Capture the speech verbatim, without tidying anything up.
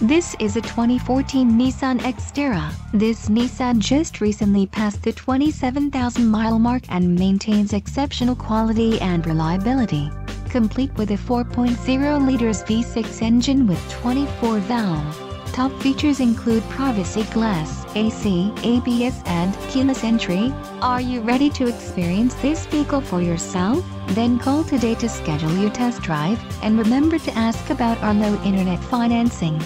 This is a twenty fourteen Nissan Xterra. This Nissan just recently passed the twenty-seven thousand mile mark and maintains exceptional quality and reliability, complete with a four point oh liters V six engine with twenty-four valve. Top features include privacy glass, A C, A B S and keyless entry. Are you ready to experience this vehicle for yourself? Then call today to schedule your test drive, and remember to ask about our low internet financing.